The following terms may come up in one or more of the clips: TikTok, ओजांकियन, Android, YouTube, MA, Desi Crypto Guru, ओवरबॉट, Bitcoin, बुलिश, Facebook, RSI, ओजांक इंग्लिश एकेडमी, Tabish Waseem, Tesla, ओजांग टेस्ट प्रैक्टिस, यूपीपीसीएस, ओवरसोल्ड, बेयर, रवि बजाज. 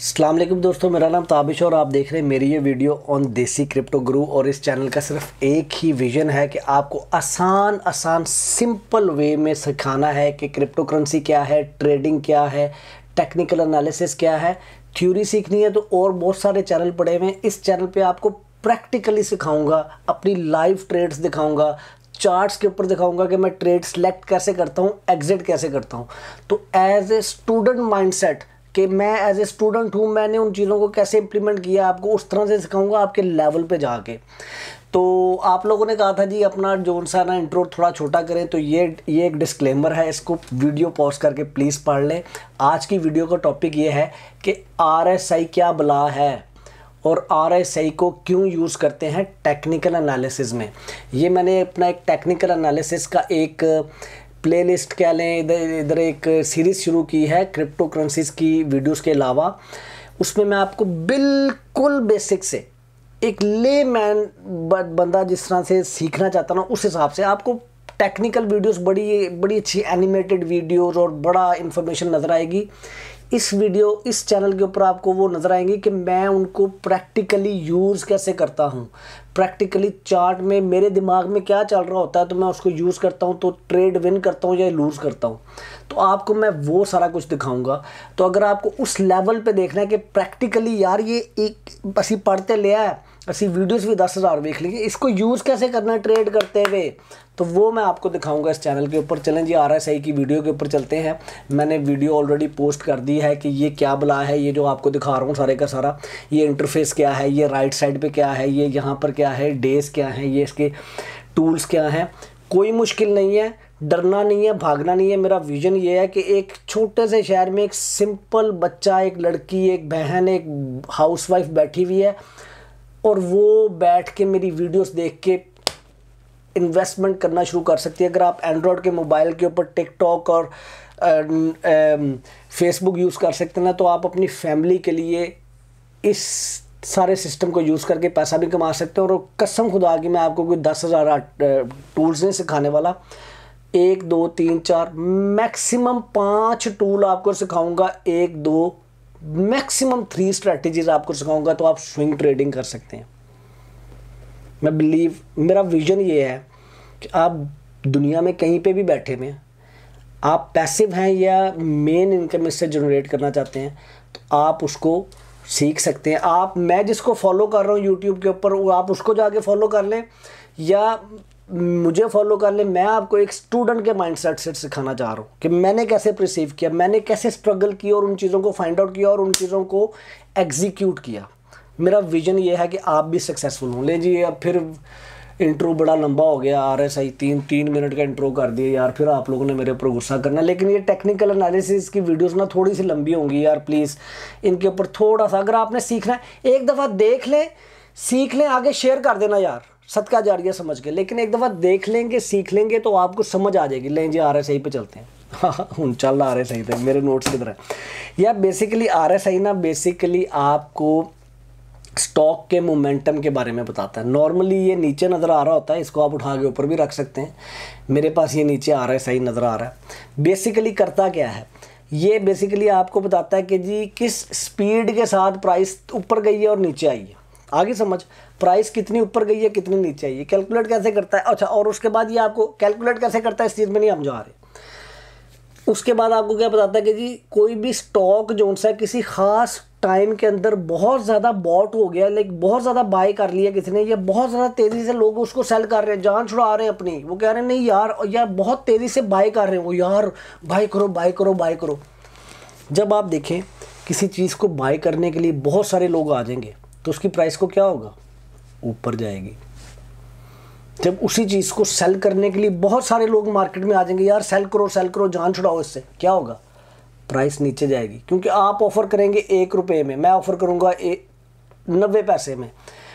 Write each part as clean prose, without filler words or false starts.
अस्सलाम वालेकुम दोस्तों, मेरा नाम ताबिश और आप देख रहे हैं मेरी ये वीडियो ऑन देसी क्रिप्टो गुरु। और इस चैनल का सिर्फ एक ही विजन है कि आपको आसान सिंपल वे में सिखाना है कि क्रिप्टो करेंसी क्या है, ट्रेडिंग क्या है, टेक्निकल एनालिसिस क्या है। थ्योरी सीखनी है तो और बहुत सारे चैनल पड़े हुए हैं, इस चैनल पर आपको प्रैक्टिकली सिखाऊँगा, अपनी लाइव ट्रेड्स दिखाऊँगा, चार्ट्स के ऊपर दिखाऊंगा कि मैं ट्रेड सेलेक्ट कैसे करता हूँ, एग्जिट कैसे करता हूँ। तो एज ए स्टूडेंट माइंडसेट कि मैं एज ए स्टूडेंट हूँ, मैंने उन चीज़ों को कैसे इंप्लीमेंट किया आपको उस तरह से सिखाऊंगा आपके लेवल पे जाके। तो आप लोगों ने कहा था जी अपना जोन सा ना इंट्रो थोड़ा छोटा करें, तो ये एक डिस्क्लेमर है, इसको वीडियो पॉज करके प्लीज़ पढ़ लें। आज की वीडियो का टॉपिक ये है कि RSI क्या बला है और RSI को क्यों यूज़ करते हैं टेक्निकल एनालिसिस में। ये मैंने अपना एक टेक्निकल एनालिसिस का एक प्लेलिस्ट कह लें, इधर एक सीरीज़ शुरू की है क्रिप्टो करेंसीज़ की वीडियोस के अलावा। उसमें मैं आपको बिल्कुल बेसिक से एक लेमैन बंदा जिस तरह से सीखना चाहता ना उस हिसाब से आपको टेक्निकल वीडियोस, बड़ी अच्छी एनिमेटेड वीडियोस और बड़ा इंफॉर्मेशन नज़र आएगी इस चैनल के ऊपर। आपको वो नज़र आएंगी कि मैं उनको प्रैक्टिकली यूज़ कैसे करता हूँ, प्रैक्टिकली चार्ट में मेरे दिमाग में क्या चल रहा होता है तो मैं उसको यूज़ करता हूँ, तो ट्रेड विन करता हूँ या लूज़ करता हूँ। तो आपको मैं वो सारा कुछ दिखाऊंगा। तो अगर आपको उस लेवल पे देखना है कि प्रैक्टिकली यार ये एक असी पढ़ते लिया है, असी वीडियोज़ भी 10,000 देख लेंगे, इसको यूज़ कैसे करना है ट्रेड करते हुए, तो वो मैं आपको दिखाऊंगा इस चैनल के ऊपर। चलें जी RSI की वीडियो के ऊपर चलते हैं। मैंने वीडियो ऑलरेडी पोस्ट कर दी है कि ये क्या बला है, ये जो आपको दिखा रहा हूँ सारे का सारा, ये इंटरफेस क्या है, ये राइट साइड पे क्या है, ये यहाँ पर क्या है, डेज क्या है, ये इसके टूल्स क्या हैं। कोई मुश्किल नहीं है, डरना नहीं है, भागना नहीं है। मेरा विज़न ये है कि एक छोटे से शहर में एक सिंपल बच्चा, एक लड़की, एक बहन, एक हाउसवाइफ बैठी हुई है और वो बैठ के मेरी वीडियोस देख के इन्वेस्टमेंट करना शुरू कर सकती है। अगर आप एंड्रॉयड के मोबाइल के ऊपर टिकटॉक और फेसबुक यूज़ कर सकते हैं ना, तो आप अपनी फैमिली के लिए इस सारे सिस्टम को यूज़ करके पैसा भी कमा सकते हैं। और कसम खुदा की मैं आपको कोई 10,000 टूल्स नहीं सिखाने वाला, 1 2 3 4 मैक्सिमम 5 टूल आपको सिखाऊंगा, 1 2 मैक्सिमम 3 स्ट्रेटजीज आपको सिखाऊंगा, तो आप स्विंग ट्रेडिंग कर सकते हैं। मैं बिलीव, मेरा विज़न ये है कि आप दुनिया में कहीं पे भी बैठे में आप पैसिव हैं या मेन इनकम इससे जनरेट करना चाहते हैं तो आप उसको सीख सकते हैं। आप, मैं जिसको फॉलो कर रहा हूँ यूट्यूब के ऊपर, वो आप उसको जाके फॉलो कर लें या मुझे फॉलो कर लें। मैं आपको एक स्टूडेंट के माइंडसेट से सिखाना चाह रहा हूँ कि मैंने कैसे परसीव किया, मैंने कैसे स्ट्रगल किया और उन चीज़ों को फाइंड आउट किया और उन चीज़ों को एग्जीक्यूट किया। मेरा विज़न ये है कि आप भी सक्सेसफुल हों। ले जी, अब फिर इंट्रो बड़ा लंबा हो गया, RSI 3 मिनट का इंट्रो कर दिया यार, फिर आप लोगों ने मेरे ऊपर गुस्सा करना। लेकिन ये टेक्निकल एनालिसिस की वीडियोस ना थोड़ी सी लंबी होंगी यार, प्लीज़ इनके ऊपर थोड़ा सा अगर आपने सीखना है एक दफ़ा देख लें, सीख लें, आगे शेयर कर देना यार, सदका जारिया समझ के। लेकिन एक दफ़ा देख लेंगे, सीख लेंगे तो आपको समझ आ जाएगी। लें जी RSI पे चलते हैं। हाँ, उन चल RSI पे मेरे नोट्स किधर है यार। बेसिकली RSI ना बेसिकली आपको स्टॉक के मोमेंटम के बारे में बताता है। नॉर्मली ये नीचे नज़र आ रहा होता है, इसको आप उठा के ऊपर भी रख सकते हैं। मेरे पास ये नीचे RSI नज़र आ रहा है। बेसिकली करता क्या है ये, बेसिकली आपको बताता है कि जी किस स्पीड के साथ प्राइस ऊपर गई है और नीचे आई है। आगे समझ, प्राइस कितनी ऊपर गई है, कितनी नीचे आई है, कैलकुलेट कैसे करता है। अच्छा, और उसके बाद ये आपको कैलकुलेट कैसे करता है इस चीज़ में नहीं हम जा रहे। उसके बाद आपको क्या बताता है कि जी कोई भी स्टॉक जो सा किसी ख़ास टाइम के अंदर बहुत ज़्यादा बॉट हो गया, लाइक बहुत ज़्यादा बाय कर लिया किसी ने, या बहुत ज़्यादा तेज़ी से लोग उसको सेल कर रहे हैं, जान छुड़ा रहे हैं अपनी, वो कह रहे हैं नहीं यार, या बहुत तेज़ी से बाय कर रहे हैं वो, यार बाय करो बाय करो बाय करो। जब आप देखें किसी चीज़ को बाय करने के लिए बहुत सारे लोग आ जाएंगे तो उसकी प्राइस को क्या होगा, ऊपर जाएगी। जब उसी चीज़ को सेल करने के लिए बहुत सारे लोग मार्केट में आ जाएंगे, यार सेल करो जान छुड़ाओ, इससे क्या होगा, प्राइस नीचे जाएगी। क्योंकि आप ऑफ़र करेंगे 1 रुपये में, मैं ऑफ़र करूँगा 90 पैसे में,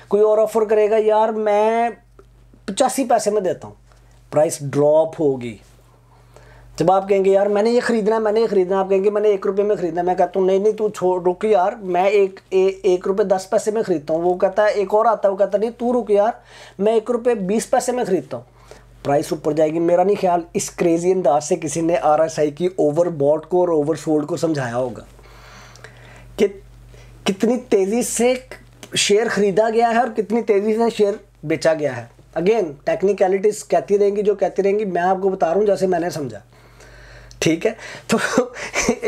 कोई और ऑफ़र करेगा यार मैं 85 पैसे में देता हूँ, प्राइस ड्रॉप होगी। जब आप कहेंगे यार मैंने ये ख़रीदना है, मैंने ये ख़रीदना, आप कहेंगे मैंने 1 रुपये में ख़रीदना, मैं कहता हूँ नहीं नहीं तू छोड़, रुक यार, मैं 1 रुपये 10 पैसे में ख़रीदता हूँ। वो कहता है, एक और आता है, वो कहता नहीं तू रुक यार, मैं 1 रुपये 20 पैसे में ख़रीदता हूँ, प्राइस ऊपर जाएगी। मेरा नहीं ख्याल इस क्रेजी अंदाज से किसी ने RSI की ओवरबॉट को और ओवरसोल्ड को समझाया होगा कि कितनी तेज़ी से शेयर ख़रीदा गया है और कितनी तेज़ी से शेयर बेचा गया है। अगेन टेक्निकलिटीज़ कहती रहेंगी जो कहती रहेंगी, मैं आपको बता रहा हूँ जैसे मैंने समझा, ठीक है। तो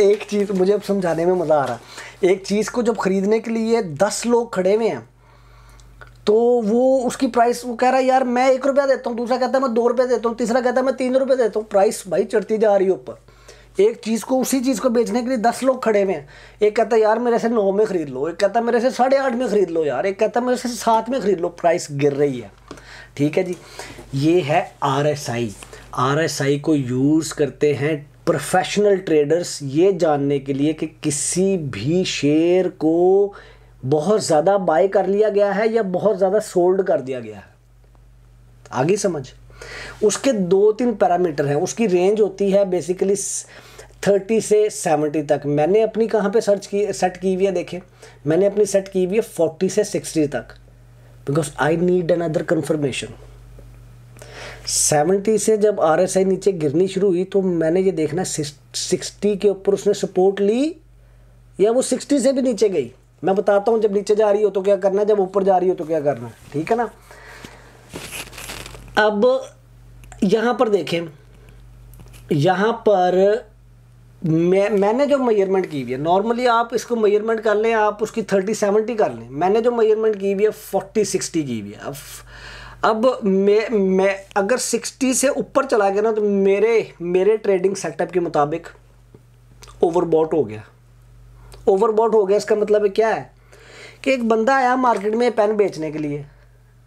एक चीज़ मुझे अब समझाने में मज़ा आ रहा है, एक चीज़ को जब ख़रीदने के लिए 10 लोग खड़े हुए हैं तो वो उसकी प्राइस, वो कह रहा है यार मैं 1 रुपया देता हूँ, दूसरा कहता है मैं 2 रुपये देता हूँ, तीसरा कहता है मैं 3 रुपये देता हूँ। प्राइस भाई चढ़ती जा रही है ऊपर। एक चीज़ को, उसी चीज़ को बेचने के लिए 10 लोग खड़े हुए हैं। एक कहता है यार मेरे से 9 में ख़रीद लो, एक कहता है मेरे से 8.5 में ख़रीद लो यार, एक कहता है मेरे से 7 में ख़रीद लो। प्राइस गिर रही है, ठीक है जी। ये है RSI। RSI को यूज़ करते हैं प्रोफेशनल ट्रेडर्स ये जानने के लिए कि किसी भी शेयर को बहुत ज़्यादा बाय कर लिया गया है या बहुत ज़्यादा सोल्ड कर दिया गया है। आगे समझ, उसके 2-3 पैरामीटर हैं, उसकी रेंज होती है बेसिकली 30 से 70 तक। मैंने अपनी कहाँ पे सेट की हुई है, देखें मैंने अपनी सेट की हुई है 40 से 60 तक, because I need another confirmation. 70 से जब RSI नीचे गिरनी शुरू हुई तो मैंने ये देखना 60 के ऊपर उसने सपोर्ट ली या वो 60 से भी नीचे गई। मैं बताता हूँ जब नीचे जा रही हो तो क्या करना है, जब ऊपर जा रही हो तो क्या करना है, ठीक है ना। अब यहाँ पर देखें, यहाँ पर मैंने जो मेजरमेंट की हुई है, नॉर्मली आप इसको मेजरमेंट कर लें, आप उसकी 30-70 कर लें, मैंने जो मेजरमेंट की हुई है 40-60 की हुई है। अब मैं अगर 60 से ऊपर चला गया ना तो मेरे ट्रेडिंग सेटअप के मुताबिक ओवरबॉट हो गया। ओवरबॉट हो गया इसका मतलब है क्या है कि एक बंदा आया मार्केट में पेन बेचने के लिए,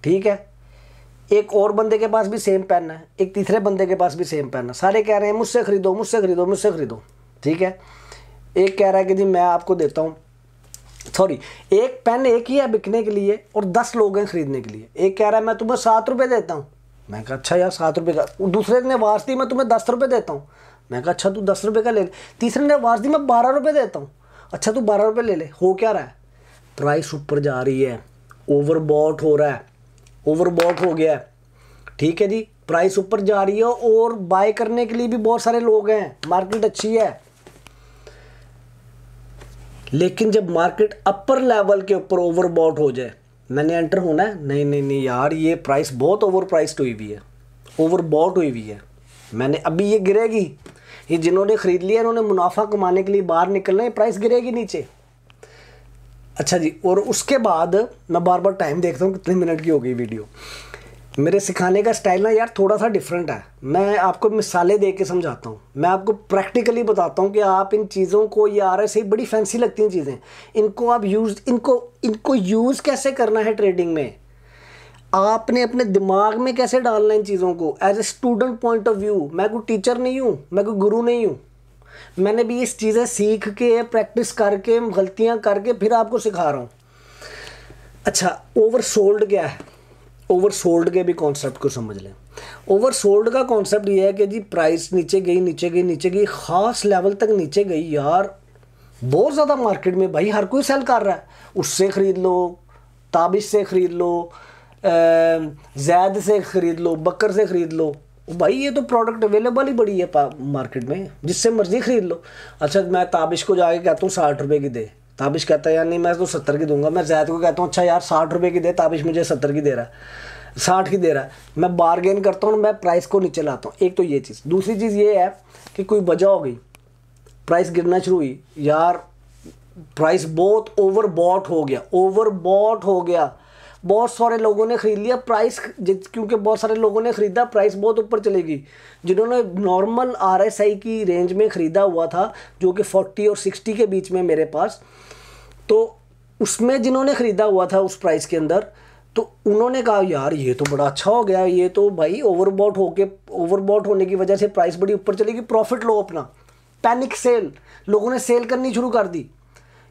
ठीक है, एक और बंदे के पास भी सेम पेन है, एक तीसरे बंदे के पास भी सेम पेन है, सारे कह रहे हैं मुझसे ख़रीदो मुझसे ख़रीदो मुझसे ख़रीदो, ठीक है। एक कह रहा है कि जी मैं आपको देता हूँ, सॉरी एक पेन एक ही है बिकने के लिए और 10 लोग हैं ख़रीदने के लिए। एक कह रहा है मैं तुम्हें 7 रुपये देता हूँ, मैं कहा अच्छा यार 7 रुपये का। दूसरे ने आवाज़ दी मैं तुम्हें 10 रुपये देता हूँ, मैं कहा अच्छा तू 10 रुपये का ले ले। तीसरे ने आवाज़ दी मैं 12 रुपये देता हूँ, अच्छा तू 12 रुपये ले ले। हो क्या रहा है, प्राइस ऊपर जा रही है, ओवरबॉट हो रहा है, ओवरबॉट हो गया है, ठीक है जी। प्राइस ऊपर जा रही है और बाय करने के लिए भी बहुत सारे लोग हैं, मार्केट अच्छी है। लेकिन जब मार्केट अपर लेवल के ऊपर ओवरबॉट हो जाए, मैंने एंटर होना है, नहीं नहीं नहीं यार ये प्राइस बहुत ओवर प्राइस्ड हुई हुई है, ओवरबॉट हुई हुई है, मैंने अभी ये गिरेगी, ये जिन्होंने ख़रीद लिया इन्होंने मुनाफा कमाने के लिए बाहर निकलना है, प्राइस गिरेगी नीचे। अच्छा जी, और उसके बाद मैं बार बार टाइम देखता हूँ कितने मिनट की हो गई वीडियो। मेरे सिखाने का स्टाइल ना यार थोड़ा सा डिफरेंट है, मैं आपको मिसालें दे के समझाता हूँ, मैं आपको प्रैक्टिकली बताता हूँ कि आप इन चीज़ों को, ये RSI बड़ी फैंसी लगती हैं चीज़ें, इनको आप यूज़ कैसे करना है ट्रेडिंग में, आपने अपने दिमाग में कैसे डालना है इन चीज़ों को as a student point of view. मैं कोई टीचर नहीं हूँ, मैं कोई गुरु नहीं हूँ, मैंने भी इस चीज़ें सीख के प्रैक्टिस करके गलतियाँ करके फिर आपको सिखा रहा हूँ। अच्छा, ओवरसोल्ड क्या है, ओवरसोल्ड के भी कॉन्सेप्ट को समझ लें। ओवरसोल्ड का कॉन्सेप्ट ये है कि जी प्राइस नीचे गई नीचे गई नीचे गई, ख़ास लेवल तक नीचे गई, यार बहुत ज़्यादा मार्केट में भाई हर कोई सेल कर रहा है, उससे ख़रीद लो, ताबिश से ख़रीद लो, जैद से ख़रीद लो, बकर से ख़रीद लो, भाई ये तो प्रोडक्ट अवेलेबल ही बड़ी है मार्केट में, जिससे मर्ज़ी ख़रीद लो। अच्छा मैं ताबिश को जाके कहता हूँ 60 रुपये की दे, ताबिश कहता है यार नहीं मैं तो 70 की दूंगा। मैं जैद को कहता हूँ अच्छा यार 60 रुपये की दे, ताबिश मुझे 70 की दे रहा है, 60 की दे रहा है, मैं बारगेन करता हूँ, मैं प्राइस को नीचे लाता हूँ। एक तो ये चीज़। दूसरी चीज़ ये है कि कोई वजह हो गई, प्राइस गिरना शुरू हुई, यार प्राइस बहुत ओवरबॉट हो गया, ओवरबॉट हो गया, बहुत सारे लोगों ने ख़रीद लिया, प्राइस क्योंकि बहुत सारे लोगों ने ख़रीदा प्राइस बहुत ऊपर चलेगी। जिन्होंने नॉर्मल RSI की रेंज में ख़रीदा हुआ था जो कि 40 और 60 के बीच में मेरे पास, तो उसमें जिन्होंने ख़रीदा हुआ था उस प्राइस के अंदर, तो उन्होंने कहा यार ये तो बड़ा अच्छा हो गया, ये तो भाई ओवरबॉट होने की वजह से प्राइस बड़ी ऊपर चलेगी, प्रॉफिट लो अपना। पैनिक सेल, लोगों ने सेल करनी शुरू कर दी,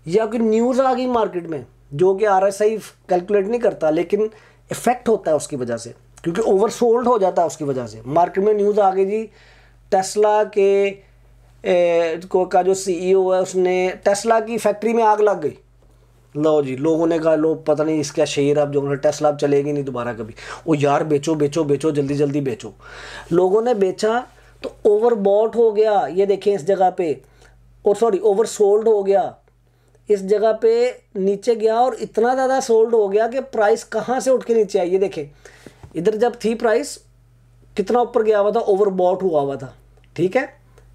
या कि न्यूज़ आ गई मार्केट में जो कि RSI कैलकुलेट नहीं करता लेकिन इफेक्ट होता है उसकी वजह से, क्योंकि ओवरसोल्ड हो जाता है उसकी वजह से। मार्केट में न्यूज़ आ गई जी टेस्ला का जो CEO है उसने, टेस्ला की फैक्ट्री में आग लग गई, लो जी लोगों ने कहा लो पता नहीं इसका शेयर अब जो टेस्ला अब चलेगी नहीं दोबारा कभी, ओ यार बेचो बेचो बेचो जल्दी जल्दी बेचो, लोगों ने बेचा तो ओवरबॉट हो गया, ये देखें इस जगह पर, और सॉरी ओवरसोल्ड हो गया, इस जगह पे नीचे गया और इतना ज़्यादा सोल्ड हो गया कि प्राइस कहाँ से उठ के नीचे आई। ये देखें, इधर जब थी प्राइस कितना ऊपर गया हुआ था, ओवरबॉट हुआ हुआ था, ठीक है।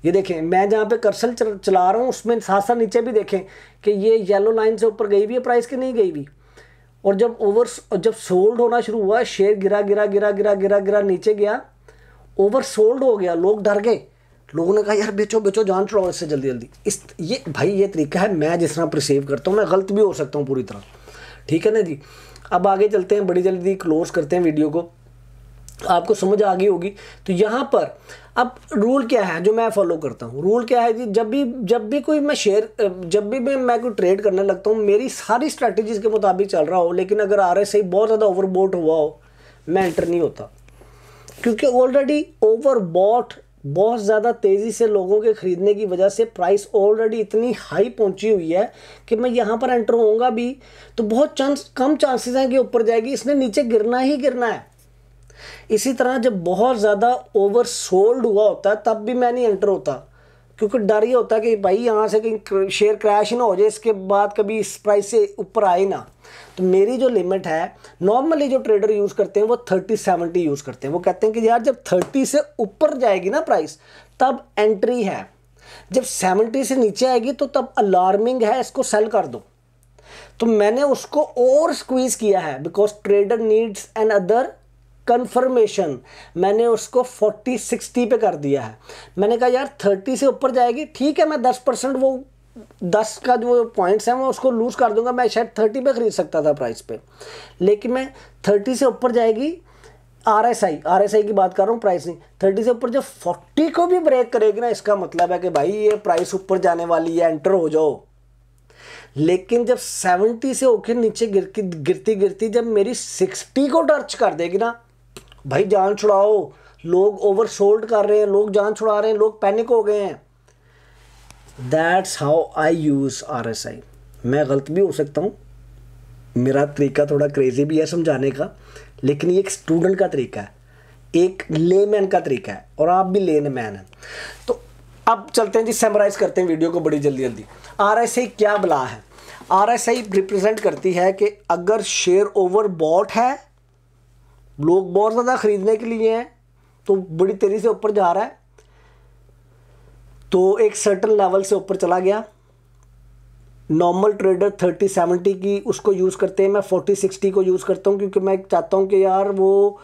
ये देखें, मैं जहाँ पे कर्सल चला रहा हूँ उसमें साथ साथ नीचे भी देखें कि ये येलो लाइन से ऊपर गई भी है प्राइस के, नहीं गई भी। और जब सोल्ड होना शुरू हुआ, शेयर गिरा गिरा गिरा गिरा गिरा गिरा नीचे गया, ओवर सोल्ड हो गया, लोग डर गए। लोगों ने कहा यार बेचो बेचो, जान छोड़ो इससे जल्दी जल्दी। इस ये भाई ये तरीका है, मैं जिस तरह परसीव करता हूँ, मैं गलत भी हो सकता हूँ पूरी तरह, ठीक है ना जी। अब आगे चलते हैं, बड़ी जल्दी क्लोज करते हैं वीडियो को, आपको समझ आ गई होगी। तो यहाँ पर अब रूल क्या है जो मैं फॉलो करता हूँ, रूल क्या है जी, जब भी कोई मैं शेयर, जब भी मैं कोई ट्रेड करने लगता हूँ, मेरी सारी स्ट्रैटेजीज़ के मुताबिक चल रहा हो, लेकिन अगर RSI बहुत ज़्यादा ओवरबॉट हुआ हो, मैं एंटर नहीं होता, क्योंकि ऑलरेडी ओवरबॉट बहुत ज़्यादा तेज़ी से लोगों के ख़रीदने की वजह से प्राइस ऑलरेडी इतनी हाई पहुंची हुई है कि मैं यहाँ पर एंटर होऊंगा भी तो बहुत कम चांसेस हैं कि ऊपर जाएगी, इसने नीचे गिरना ही गिरना है। इसी तरह जब बहुत ज़्यादा ओवर सोल्ड हुआ होता है तब भी मैं नहीं एंटर होता, क्योंकि डर ये होता है कि भाई यहाँ से कहीं शेयर क्रैश ना हो जाए, इसके बाद कभी इस प्राइस से ऊपर आए ना। तो मेरी जो लिमिट है, नॉर्मली जो ट्रेडर यूज़ करते हैं वो 30-70 यूज़ करते हैं। वो कहते हैं कि यार जब 30 से ऊपर जाएगी ना प्राइस तब एंट्री है, जब 70 से नीचे आएगी तो तब अलार्मिंग है, इसको सेल कर दो। तो मैंने उसको और स्क्वीज़ किया है, because trader needs another confirmation. मैंने उसको 40-60 पे कर दिया है। मैंने कहा यार 30 से ऊपर जाएगी, ठीक है, मैं 10% वो 10 का जो पॉइंट्स हैं मैं उसको लूज़ कर दूंगा, मैं शायद 30 पे ख़रीद सकता था प्राइस पे, लेकिन मैं 30 से ऊपर जाएगी, RSI की बात कर रहा हूँ, प्राइस नहीं, 30 से ऊपर जब 40 को भी ब्रेक करेगी ना, इसका मतलब है कि भाई ये प्राइस ऊपर जाने वाली है, एंटर हो जाओ। लेकिन जब 70 से होकर नीचे गिरती जब मेरी 60 को टच कर देगी ना, भाई जान छुड़ाओ, लोग ओवरसोल्ड कर रहे हैं, लोग जान छुड़ा रहे हैं, लोग पैनिक हो गए हैं। That's how I use RSI। मैं गलत भी हो सकता हूँ, मेरा तरीका थोड़ा क्रेजी भी है समझाने का, लेकिन ये एक स्टूडेंट का तरीका है, एक लेमैन का तरीका है, और आप भी लेमैन हैं। तो अब चलते हैं जी, समराइज करते हैं वीडियो को बड़ी जल्दी जल्दी। RSI क्या बला है? RSI रिप्रेजेंट करती है कि अगर शेयर ओवरबॉट है, लोग बहुत ज़्यादा ख़रीदने के लिए हैं, तो बड़ी तेज़ी से ऊपर जा रहा है, तो एक सर्टन लेवल से ऊपर चला गया। नॉर्मल ट्रेडर 30-70 की उसको यूज़ करते हैं, मैं 40-60 को यूज़ करता हूँ, क्योंकि मैं चाहता हूँ कि यार वो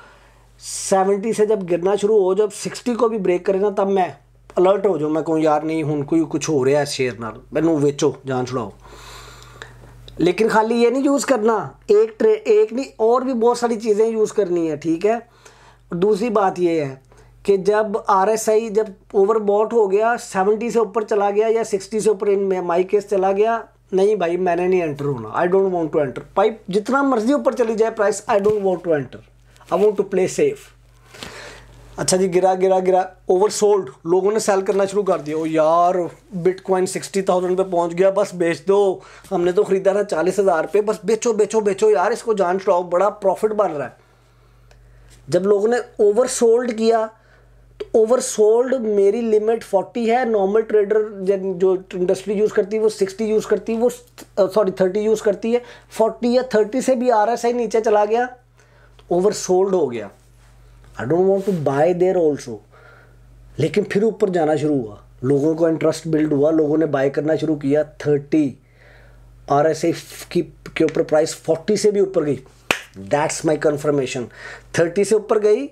70 से जब गिरना शुरू हो, जब 60 को भी ब्रेक करे ना, तब मैं अलर्ट हो जाऊँ, मैं कहूँ यार नहीं हूँ कोई कुछ हो रहा है शेयर नाल, मैनू वेचो जान छुड़ाओ। लेकिन खाली ये नहीं यूज़ करना, एक नहीं और भी बहुत सारी चीज़ें यूज़ करनी है, ठीक है। दूसरी बात ये है कि जब RSI जब ओवरबॉट हो गया, 70 से ऊपर चला गया या 60 से ऊपर, इन माई केस चला गया, नहीं भाई मैंने नहीं एंटर होना, I don't want to enter. भाई जितना मर्जी ऊपर चली जाए price, I don't want to enter, I want to play safe. अच्छा जी, गिरा गिरा गिरा, ओवरसोल्ड, लोगों ने सेल करना शुरू कर दिया, ओ यार बिटकॉइन 60,000 पे पहुंच गया, बस बेच दो, हमने तो ख़रीदा था 40,000 पे, बस बेचो बेचो बेचो यार, इसको जान छुड़ाओ, बड़ा प्रॉफिट बन रहा है। जब लोगों ने ओवरसोल्ड किया, तो ओवरसोल्ड मेरी लिमिट 40 है, नॉर्मल ट्रेडर जो इंडस्ट्री यूज़ करती है वो 60 यूज़ करती है, वो 30 यूज़ करती है, 40 या 30 से भी RSI नीचे चला गया, ओवरसोल्ड हो गया, I don't want to buy there also. लेकिन फिर ऊपर जाना शुरू हुआ, लोगों को इंटरेस्ट बिल्ड हुआ, लोगों ने बाय करना शुरू किया, 30 RSI के ऊपर प्राइस 40 से भी ऊपर गई, दैट्स माई कन्फर्मेशन। 30 से ऊपर गई,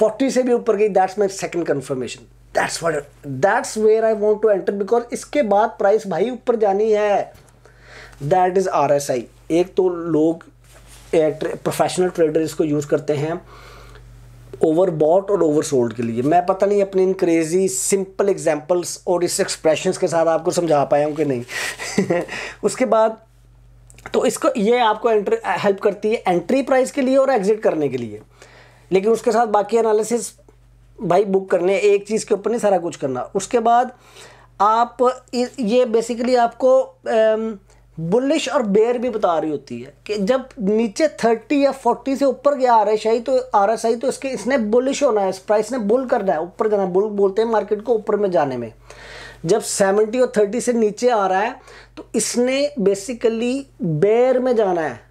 40 से भी ऊपर गई, that's my second confirmation, that's where I want to enter, because इसके बाद प्राइस भाई ऊपर जानी है, दैट इज़ RSI। एक तो लोग प्रोफेशनल ट्रेडर इसको यूज़ करते हैं ओवरबॉट और ओवरसोल्ड के लिए। मैं पता नहीं अपने इन क्रेजी सिंपल एग्जांपल्स और इस एक्सप्रेशंस के साथ आपको समझा पाया हूँ कि नहीं। उसके बाद तो इसको ये आपको एंटर हेल्प करती है एंट्री प्राइस के लिए और एग्जिट करने के लिए, लेकिन उसके साथ बाकी एनालिसिस भाई बुक करने, एक चीज़ के ऊपर नहीं सारा कुछ करना। उसके बाद आप ये बेसिकली आपको बुलिश और बेयर भी बता रही होती है कि जब नीचे 30 या 40 से ऊपर गया RSI तो इसने बुलिश होना है, इस प्राइस ने बुल करना है, ऊपर जाना। बुल बोलते हैं मार्केट को ऊपर में जाने में। जब 70 और 30 से नीचे आ रहा है तो इसने बेसिकली बेयर में जाना है।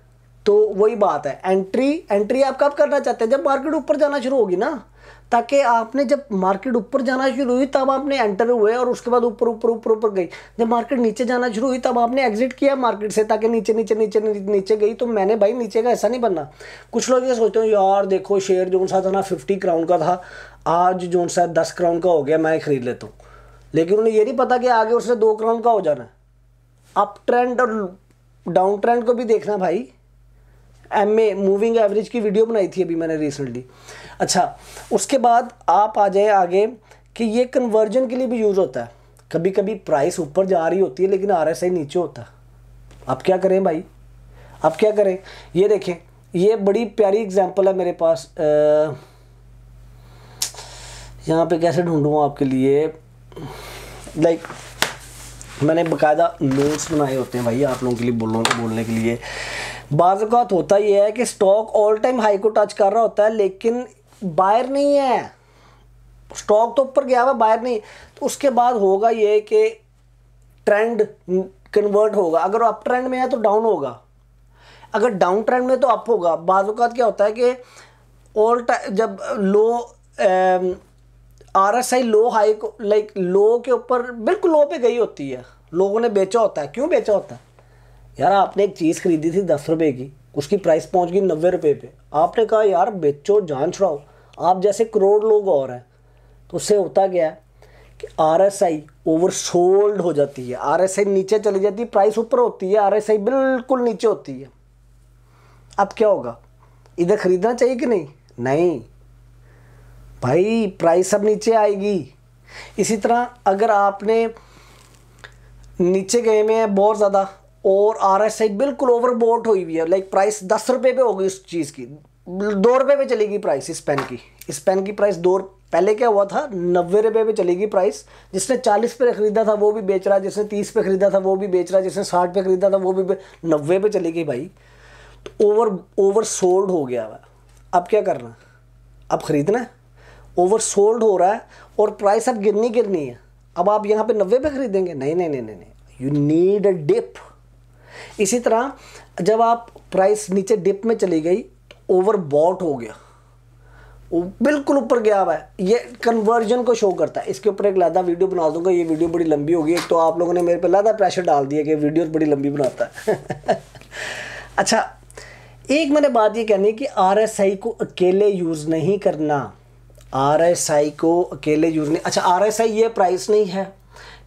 तो वही बात है, एंट्री आप कब करना चाहते हैं? जब मार्केट ऊपर जाना शुरू होगी ना, ताकि आपने जब मार्केट ऊपर जाना शुरू हुई तब आपने एंटर हुए और उसके बाद ऊपर ऊपर ऊपर ऊपर गई। जब मार्केट नीचे जाना शुरू हुई तब आपने एग्जिट किया मार्केट से, ताकि नीचे नीचे नीचे नीचे गई। तो मैंने भाई नीचे का ऐसा नहीं बनना। कुछ लोग ये सोचते हैं यार देखो शेयर जो सा था ना 50 क्राउन का था, आज जो सा 10 क्राउन का हो गया, मैं खरीद लेता हूँ। लेकिन उन्हें ये नहीं पता कि आगे उससे 2 क्राउन का हो जाना है। अप ट्रेंड और डाउन ट्रेंड को भी देखना भाई। MA मूविंग एवरेज की वीडियो बनाई थी अभी मैंने रिसेंटली। अच्छा, उसके बाद आप आ जाए आगे कि ये कन्वर्जन के लिए भी यूज़ होता है। कभी कभी प्राइस ऊपर जा रही होती है लेकिन RSI नीचे होता है। आप क्या करें भाई, आप क्या करें? ये देखें, ये बड़ी प्यारी एग्जांपल है मेरे पास। यहाँ पे कैसे ढूँढूँ आपके लिए? लाइक मैंने बाकायदा नोट्स बनाए होते हैं भाई आप लोगों के लिए बोलने के लिए। बाज़ औक़ात होता यह है कि स्टॉक ऑल टाइम हाई को टच कर रहा होता है लेकिन बायर नहीं है, स्टॉक तो ऊपर गया हुआ बायर नहीं। तो उसके बाद होगा ये कि ट्रेंड कन्वर्ट होगा। अगर अप ट्रेंड में है तो डाउन होगा, अगर डाउन ट्रेंड में तो अप होगा। बाज़ औक़ात क्या होता है कि ऑल टाइम जब लो RSI लो हाई को लाइक लो के ऊपर बिल्कुल लो पे गई होती है, लोगों ने बेचा होता है। क्यों बेचा होता है? यार आपने एक चीज़ खरीदी थी 10 रुपए की, उसकी प्राइस पहुंच गई 90 रुपए पे, आपने कहा यार बेचो जान छुड़ाओ। आप जैसे करोड़ लोग और हैं। तो उससे होता गया कि RSI ओवरसोल्ड हो जाती है, RSI नीचे चली जाती है, प्राइस ऊपर होती है, RSI बिल्कुल नीचे होती है। अब क्या होगा? इधर ख़रीदना चाहिए कि नहीं? नहीं भाई, प्राइस अब नीचे आएगी। इसी तरह अगर आपने नीचे गए में है बहुत ज़्यादा और RSI बिल्कुल ओवरबोट हुई हुई है, लाइक प्राइस 10 रुपये पे हो गई उस चीज़ की, 2 रुपये पे चलेगी प्राइस। इस पेन की प्राइस पहले क्या हुआ था? 90 रुपये पे चलेगी प्राइस। जिसने 40 पे ख़रीदा था वो भी बेच रहा, जिसने 30 पे ख़रीदा था वो भी बेच रहा, जिसने 60 पे ख़रीदा था वो भी 90 पे चलेगी भाई। तो ओवरसोल्ड हो गया हुआ। अब क्या करना? अब ख़रीदना है, ओवरसोल्ड हो रहा है और प्राइस अब गिरनी है। अब आप यहाँ पे 90 पे ख़रीदेंगे? नहीं, यू नीड अ डिप। इसी तरह जब आप प्राइस नीचे डिप में चली गई तो ओवरबॉट हो गया, वो बिल्कुल ऊपर गया हुआ है। ये कन्वर्जन को शो करता है। इसके ऊपर एक लदा वीडियो बना दूंगा, ये वीडियो बड़ी लंबी होगी। एक तो आप लोगों ने मेरे पे लदा प्रेशर डाल दिया कि वीडियो बड़ी लंबी बनाता है। अच्छा, एक मैंने बात ये कहनी कि RSI को अकेले यूज़ नहीं करना, RSI को अकेले यूज़ नहीं। अच्छा, RSI ये प्राइस नहीं है,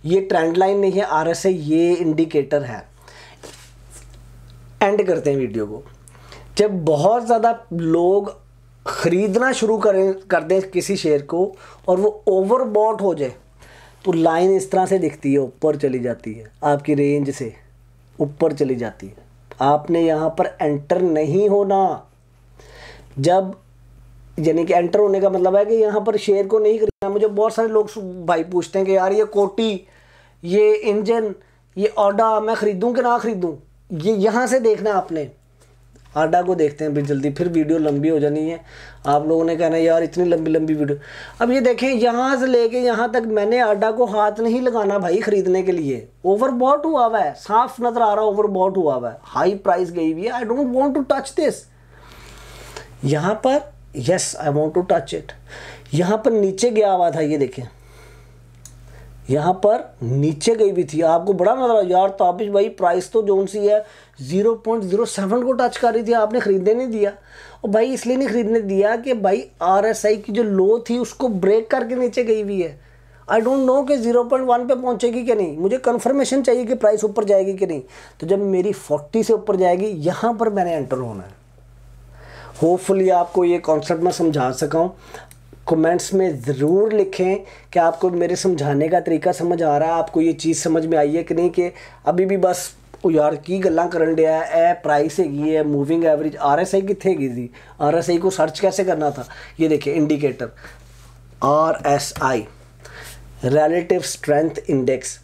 ये ट्रेंड लाइन नहीं है, RSI ये इंडिकेटर है। एंड करते हैं वीडियो को। जब बहुत ज़्यादा लोग ख़रीदना शुरू कर दें किसी शेयर को और वो ओवरबॉट हो जाए तो लाइन इस तरह से दिखती है, ऊपर चली जाती है, आपकी रेंज से ऊपर चली जाती है। आपने यहाँ पर एंटर नहीं होना। जब यानी कि एंटर होने का मतलब है कि यहाँ पर शेयर को नहीं खरीदना। मुझे बहुत सारे लोग भाई पूछते हैं कि यार ये कोटी, ये इंजन, ये ऑडा मैं ख़रीदूँ कि ना ख़रीदूँ? ये यहाँ से देखना। आपने आडा को देखते हैं फिर जल्दी, फिर वीडियो लंबी हो जानी है। आप लोगों ने कहना है यार इतनी लंबी वीडियो। अब ये देखें, यहाँ से लेके यहाँ तक मैंने आडा को हाथ नहीं लगाना भाई ख़रीदने के लिए। ओवरबॉट हुआ हुआ है, साफ नज़र आ रहा है ओवरबॉट हुआ हुआ है, हाई प्राइस गई हुई है। I don't want to touch this. यहाँ पर yes I want to touch it. यहाँ पर नीचे गया हुआ था, ये देखें यहाँ पर नीचे गई भी थी। आपको बड़ा मजा आया यार ताबिश भाई प्राइस तो जोन सी है 0.07 को टच कर रही थी, आपने ख़रीदने नहीं दिया। और भाई इसलिए नहीं ख़रीदने दिया कि भाई RSI की जो लो थी उसको ब्रेक करके नीचे गई हुई है। आई डोंट नो कि 0.1 पे पहुँचेगी कि नहीं, मुझे कन्फर्मेशन चाहिए कि प्राइस ऊपर जाएगी कि नहीं। तो जब मेरी 40 से ऊपर जाएगी यहाँ पर मैंने एंटर होना है। होपफुली आपको ये कॉन्सेप्ट मैं समझा सका हूँ। कमेंट्स में ज़रूर लिखें कि आपको मेरे समझाने का तरीका समझ आ रहा है, आपको ये चीज़ समझ में आई है कि नहीं। कि अभी भी बस यार की गल्ला करन दिया है, ए प्राइस हैगी है, मूविंग एवरेज RSI कितने गई थी, RSI को सर्च कैसे करना था। ये देखें indicator RSI relative strength index.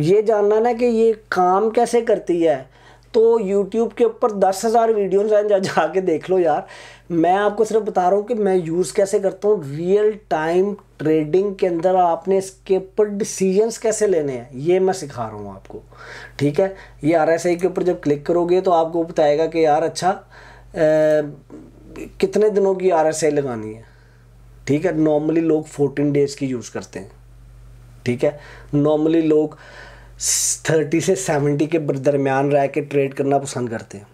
ये जानना ना कि ये काम कैसे करती है, तो YouTube के ऊपर 10,000 वीडियोज़ हैं, जाके देख लो यार। मैं आपको सिर्फ बता रहा हूँ कि मैं यूज़ कैसे करता हूँ रियल टाइम ट्रेडिंग के अंदर। आपने इसके ऊपर डिसीजंस कैसे लेने हैं ये मैं सिखा रहा हूँ आपको, ठीक है। ये RSI के ऊपर जब क्लिक करोगे तो आपको बताएगा कि यार अच्छा कितने दिनों की RSI लगानी है, ठीक है। नॉर्मली लोग 14 डेज़ की यूज़ करते हैं, ठीक है। नॉर्मली लोग 30 से 70 के दरमियान रह के ट्रेड करना पसंद करते हैं।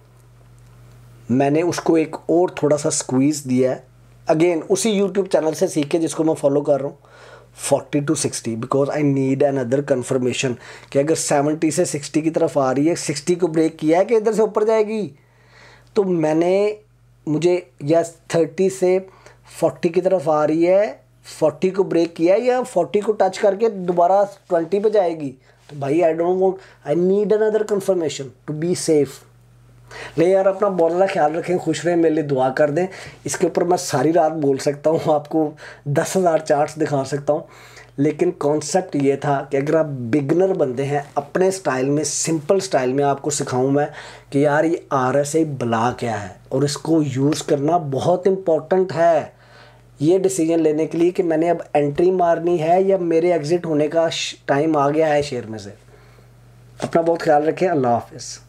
मैंने उसको एक और थोड़ा सा स्क्वीज़ दिया है, अगेन उसी YouTube चैनल से सीख के जिसको मैं फॉलो कर रहा हूँ, 40 to 60, because I need another confirmation कि अगर 70 से 60 की तरफ आ रही है, 60 को ब्रेक किया है कि इधर से ऊपर जाएगी। तो मुझे या 30 से 40 की तरफ आ रही है, 40 को ब्रेक किया है, या 40 को टच करके दोबारा 20 पे जाएगी। तो भाई I don't want, I need another confirmation to be safe. ले यार अपना बहुत ज़्यादा ख्याल रखें, खुश रहें, मेरे लिए दुआ कर दें। इसके ऊपर मैं सारी रात बोल सकता हूँ, आपको 10,000 चार्ट्स दिखा सकता हूँ, लेकिन कॉन्सेप्ट ये था कि अगर आप बिगनर बंदे हैं, अपने स्टाइल में, सिंपल स्टाइल में आपको सिखाऊँ मैं कि यार ये RSI बला क्या है और इसको यूज़ करना बहुत इम्पॉर्टेंट है ये डिसीजन लेने के लिए कि मैंने अब एंट्री मारनी है या मेरे एग्ज़िट होने का टाइम आ गया है शेयर में से। अपना बहुत ख्याल रखें, अल्लाह हाफिज़।